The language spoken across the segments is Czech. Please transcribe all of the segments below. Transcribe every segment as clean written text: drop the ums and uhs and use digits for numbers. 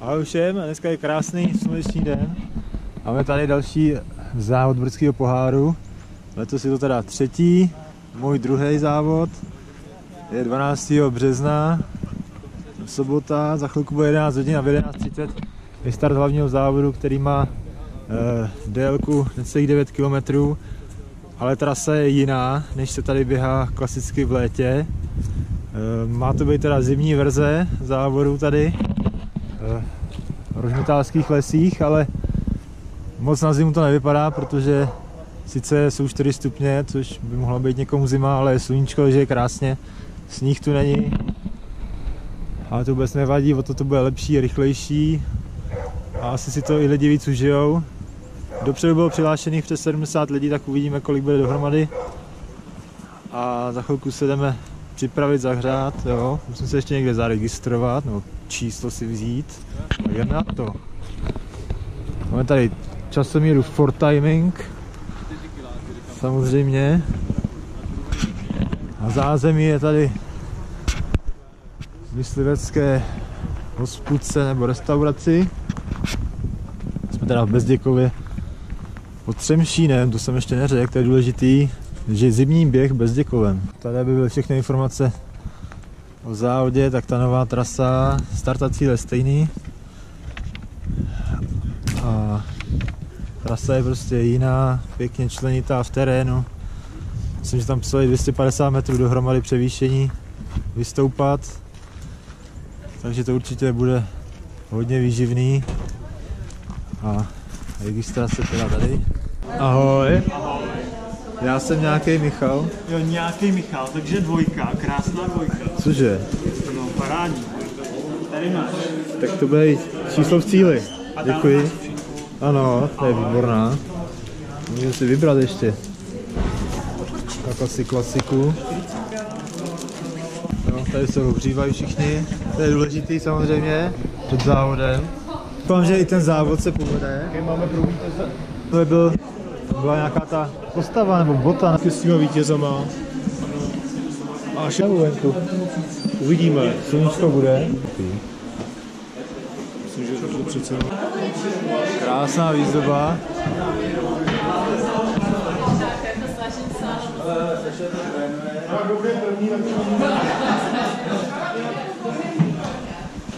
Ahoj všem, dneska je krásný sluneční den. Máme tady další závod Brdského poháru. Letos je to teda třetí, můj druhý závod. Je 12. března, sobota, za chvilku bude 11 hodin a v 11:30 je start hlavního závodu, který má délku necelých 9 km. Ale trasa je jiná, než se tady běhá klasicky v létě. Má to být teda zimní verze závodu tady v rožmětálských lesích, ale moc na zimu to nevypadá, protože sice jsou 4 stupně, což by mohla být někomu zima, ale je sluníčko, že je krásně, sníh tu není, ale to vůbec nevadí, o to bude lepší, rychlejší a asi si to i lidi víc užijou. Dopředu bylo přihlášených přes 70 lidí, tak uvidíme, kolik bude dohromady a za chvilku se jdeme připravit, zahřát, jo. Musím se ještě někde zaregistrovat, nebo číslo si vzít. A jdeme na to. Máme tady časomíru ForTiming, samozřejmě. A zázemí je tady v Myslivecké hospudce nebo restauraci. Jsme teda v Bezděkově pod Třemšínem, to jsem ještě neřekl, to je důležitý. Že zimní běh Bezděkovem. Tady by byly všechny informace o závodě, tak ta nová trasa, start a cíl je stejný. A trasa je prostě jiná, pěkně členitá v terénu. Myslím, že tam psali 250 metrů dohromady převýšení, vystoupat. Takže to určitě bude hodně výživný. A registrace teda tady. Ahoj. Já jsem nějaký Michal. Jo, nějaký Michal, takže dvojka, krásná dvojka. Cože? No, parádní. Tady máš. Tak to bude číslo v cíli. Děkuji. Ano, to je výborná. Můžu si vybrat ještě. Tak asi klasiku. No, tady se ohřívají všichni. To je důležitý samozřejmě před závodem. Doufám, že i ten závod se povede. Máme pro vítěze. To byla nějaká ta postava nebo bota s těma vítězama. A šavu venku. Uvidíme, sluníčko bude. Myslím, že to přece. Krásná výzdoba.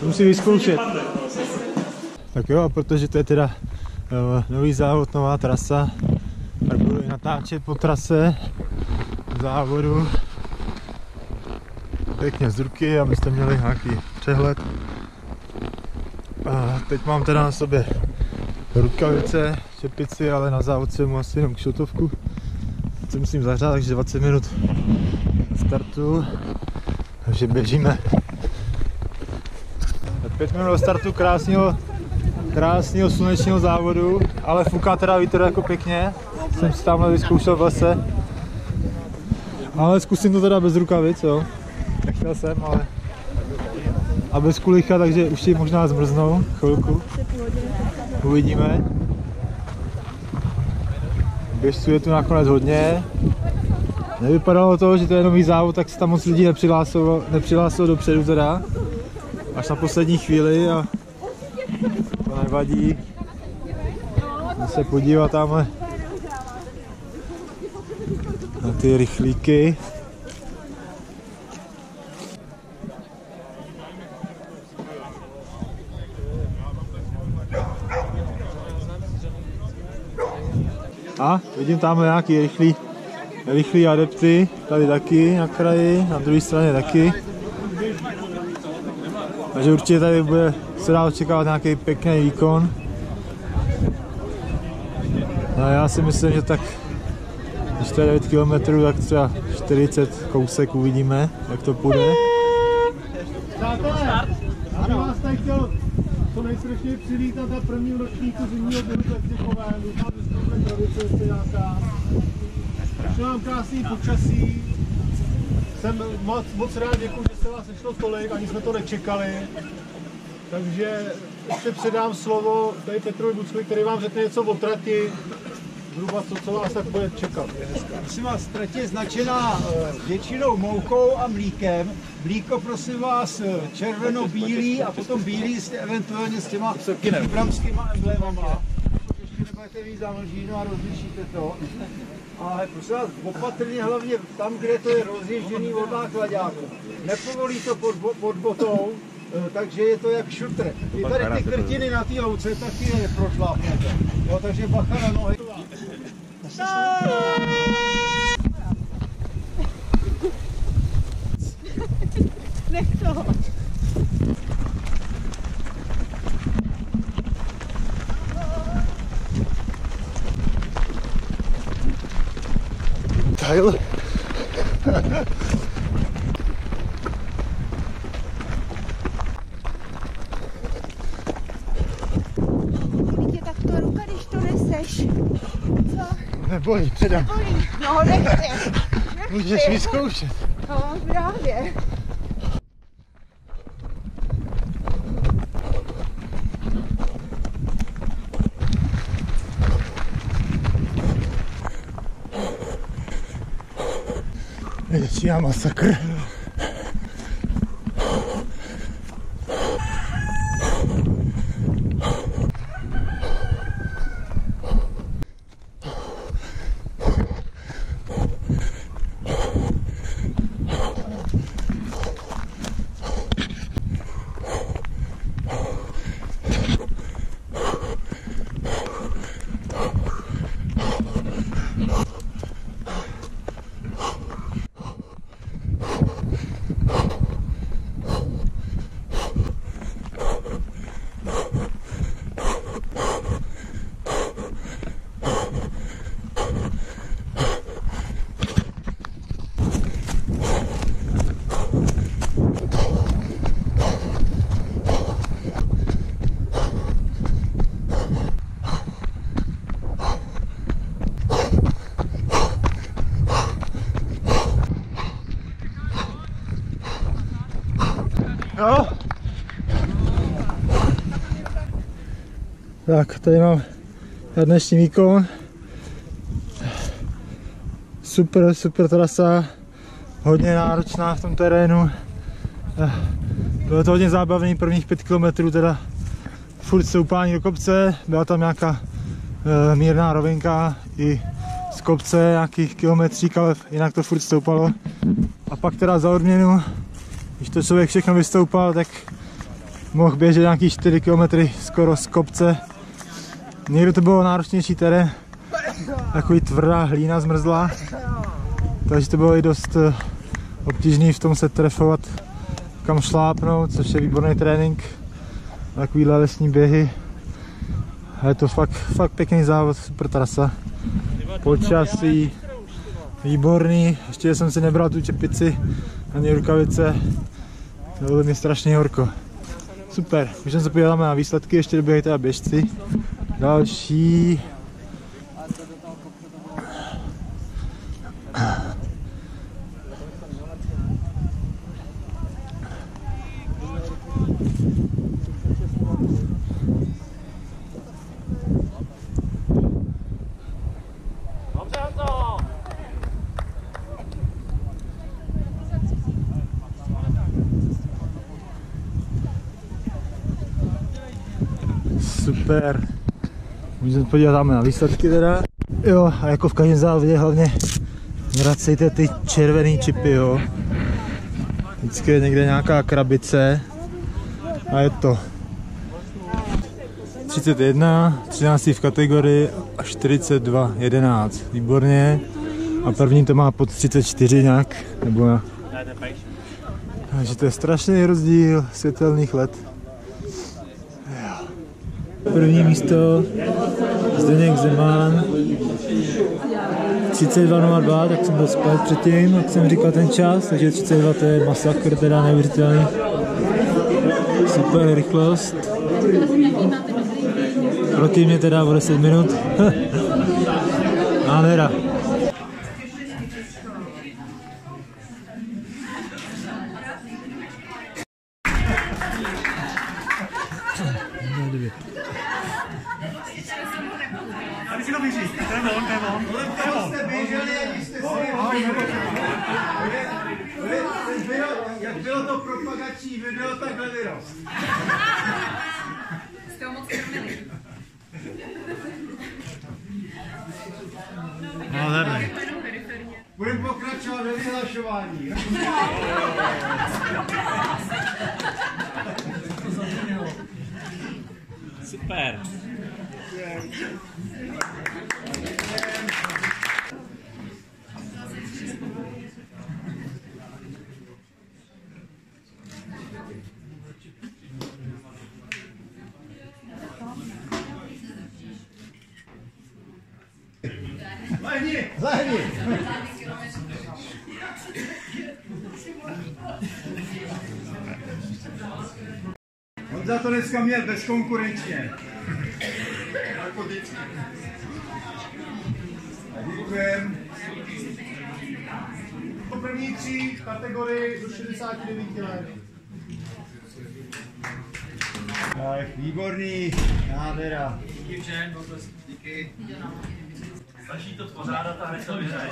To musí vyzkoušet. Tak jo, a protože to je teda nový závod, nová trasa, tak budu i natáčet po trase závodu pěkně z ruky, abyste měli nějaký přehled. A teď mám teda na sobě rukavice, čepici, ale na závod jsem mu asi jenom kšotovku, co musím zahřát, takže 20 minut startu, takže běžíme. 5 minut do startu krásného slunečního závodu, ale fuká teda vítr jako pěkně. Jsem si tamhle vyzkoušel v lese. Ale zkusím to teda bez rukavic, jo. Nechtěl jsem, ale... A bez kulicha, takže už ji možná zmrznou chvilku. Uvidíme. Běžců je tu nakonec hodně. Nevypadalo to, že to je nový závod, tak se tam moc lidí nepřihlásilo dopředu teda. Až na poslední chvíli a... To nevadí. Jdu se podívat tamhle na ty rychlíky. A vidím tamhle nějaký rychlí adepty. Tady taky na kraji, na druhé straně taky. Takže určitě tady bude se dá očekávat nějaký pěkný výkon. No já si myslím, že tak když to je 9 km, tak třeba 40 kousek uvidíme, jak to půjde. Přátelé, já vás tady chtěl co nejsrdečněji přivítat na prvním ročníku zimního běhu Bezděkovem. Doufám, že jste tohle tradice ještě nějaká. Všechno vám krásný počasí. Jsem moc rád, děkuji, že se vás sešlo tolik, ani jsme to nečekali. Takže ještě předám slovo tady Petrovi Buckovi, který vám řekne něco o trati, zhruba to, co vás tak bude čekat. Prosím vás, trať je značená většinou moukou a mlíkem. Mlíko, prosím vás, červeno-bílý a potom bílý eventuálně s těma bramskýma emblémama. Ještě nebudete víc zamlžíno a rozlišíte to. Ale prosím vás, opatrně hlavně tam, kde to je rozježděný od nákladáku. Nepovolí to pod botou. Takže je to jak šutr. Vy tady ty krtiny na té louce taky je prošlápnete. Jo, takže bacha na nohy. Nech toho. Tyler. Nebojím, teda. Nebojím, no nechci. Můžeš vyzkoušet. No, právě. Většiná masakr. Tak, tady mám na dnešní výkon. Super, super trasa. Hodně náročná v tom terénu. Bylo to hodně zábavný, prvních 5 km teda furt stoupání do kopce. Byla tam nějaká mírná rovinka i z kopce, nějakých kilometřík, ale jinak to furt stoupalo. A pak teda za odměnu, když to člověk všechno vystoupal, tak mohl běžet nějaký 4 km skoro z kopce. Někdy to bylo náročnější terén, takový tvrdá hlína zmrzlá, takže to bylo i dost obtížné v tom se trefovat, kam šlápnout, což je výborný trénink, takovýhle lesní běhy. A je to fakt pěkný závod, super trasa, počasí výborný, ještě jsem si nebral tu čepici ani rukavice, bylo mi strašně horko. Super, my se podíváme na výsledky, ještě doběhají teda běžci. Další. Super, můžeme podívat na výsledky teda. Jo, a jako v každém závodě hlavně vracejte ty červený čipy, jo. Vždycky je někde nějaká krabice a je to 31, 13 v kategorii a 42, 11, výborně. A první to má pod 34 nějak, nebo na... Takže to je strašný rozdíl světelných let. První místo Zdeněk Zeman 32.02, tak jsem byl spát předtím, jak jsem říkal ten čas, takže 32 to je masakr, teda neuvěřitelný. Super rychlost. Proti mě teda o 10 minut. Nádhera. jde von. Tam jste běželi, když jste si... Jak bylo to propagační video, takhle vyrost. Jste ho moc krmili. No, dobrý. Budeme pokračovat ve vyhlašování. Super. Lehni! On za to dneska měl bezkonkurenčně. Jako vždycky. Děkujeme. To první tři kategorii do 69 let. Tak, výborný. Nádhera. Díky všem, díky. Stačí to pořádat a hned to vyhraje.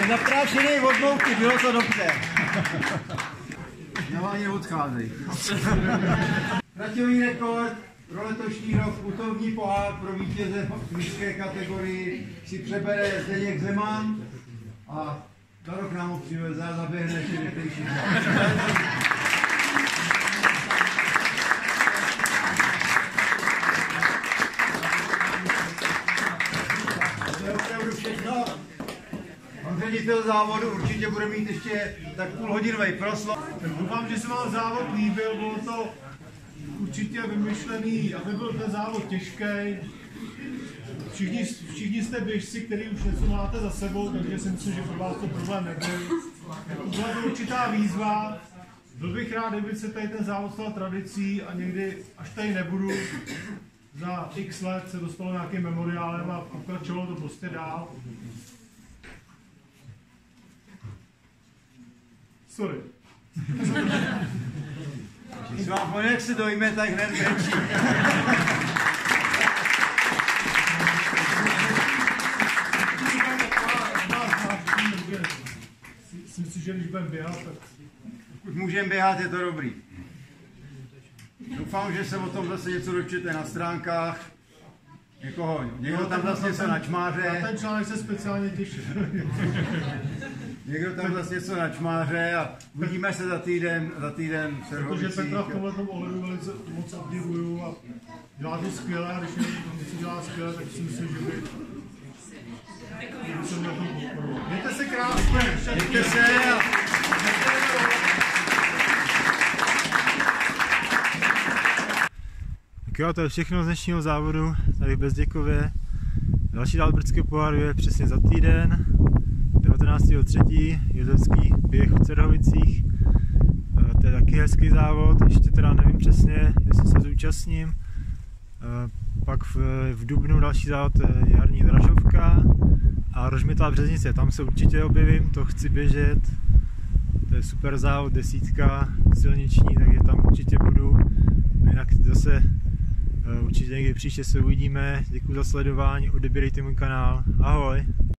Je zaprášený od mouky, bylo to dobře. Já vám je odcházej. Traťový rekord pro letošní rok putovní pohár pro vítěze v mužské kategorii si přebere Zdeněk Zeman a za rok nám ho přiveze a zaběhne ještě některejší. To je opravdu všechno. Pan ředitel závodu určitě bude mít ještě tak půlhodinový proslov. Doufám, že se vám závod líbil, bylo to určitě vymyšlený, aby byl ten závod těžký. Všichni jste běžci, kteří už něco máte za sebou, takže si myslím, že pro vás to problém nebyl. Byla to určitá výzva. Byl bych rád, kdyby se tady ten závod stal tradicí a někdy, až tady nebudu, za x let se dostalo nějakým memoriálem a pokračovalo to prostě dál. Sorry. Když vám poněk se dojme, tak hned větší. Myslím si, že když budeme běhat, tak... Pokud můžeme běhat, je to dobrý. Doufám, že se o tom zase něco dočtete na stránkách. Někdo tam zase něco načmáře. Na ten článek se speciálně těším. Někdo tam zase něco načmáře a uvidíme se za týden v Cerhovicích. Protože Petra v tomhle ohledu velice moc obdivuju a dělá to skvěle, a když něco dělá skvěle, tak si myslím, že by... Mějte se krásně, mějte se a... Tak jo, to je všechno z dnešního závodu tady v Bezděkově. Další dál Brdského poháru je přesně za týden. 19.3. Jozevský běh v Cerhovicích. To je taky hezký závod, ještě teda nevím přesně, jestli se zúčastním. Pak v dubnu další závod je Jarní dražovka a Rožmětá březnice, tam se určitě objevím, to chci běžet. To je super závod, 10 silniční, takže tam určitě budu. Jinak zase určitě někdy příště se uvidíme. Děkuji za sledování, odebírejte můj kanál. Ahoj!